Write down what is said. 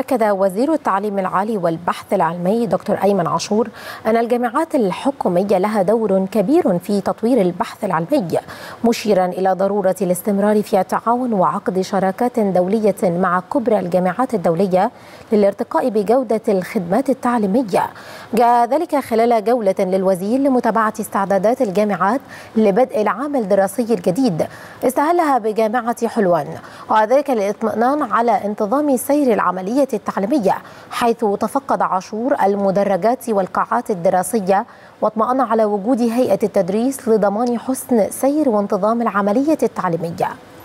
أكد وزير التعليم العالي والبحث العلمي دكتور أيمن عاشور أن الجامعات الحكومية لها دور كبير في تطوير البحث العلمي، مشيرا إلى ضرورة الاستمرار في التعاون وعقد شراكات دولية مع كبرى الجامعات الدولية للارتقاء بجودة الخدمات التعليمية. جاء ذلك خلال جولة للوزير لمتابعة استعدادات الجامعات لبدء العام الدراسي الجديد استهلها بجامعة حلوان، وذلك للاطمئنان على انتظام سير العملية التعليمية، حيث تفقد عاشور المدرجات والقاعات الدراسية واطمأن على وجود هيئة التدريس لضمان حسن سير وانتظام العملية التعليمية.